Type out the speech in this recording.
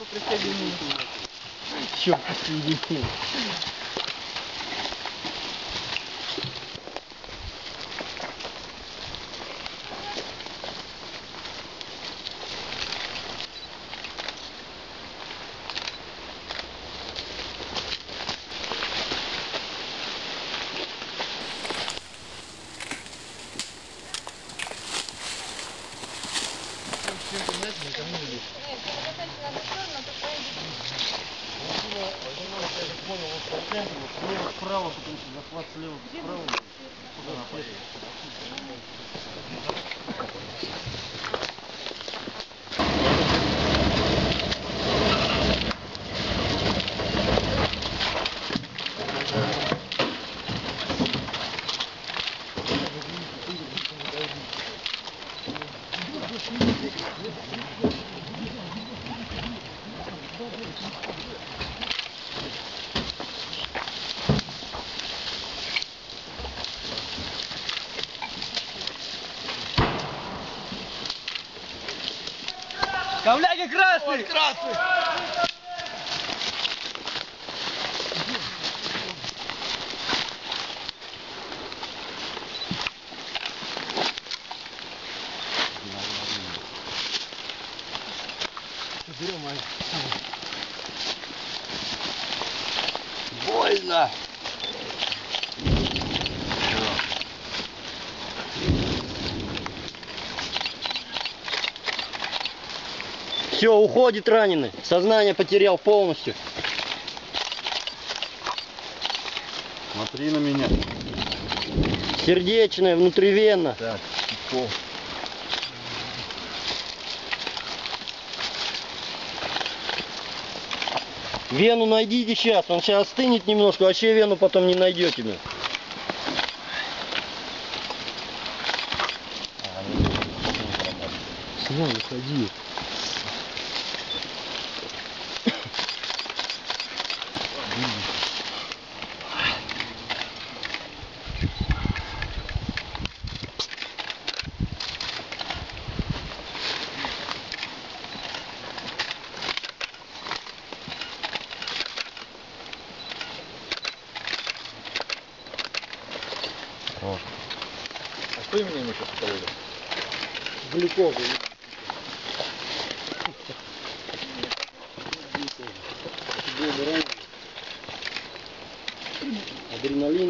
бы присоединился. Еще присоединился. Ковляги красный! Красный! Больно! Все, уходит раненый. Сознание потерял полностью. Смотри на меня. Сердечное, внутривенно. Так, пол. Вену найдите сейчас. Он сейчас остынет немножко, вообще вену потом не найдете. Снял, выходи. Адреналин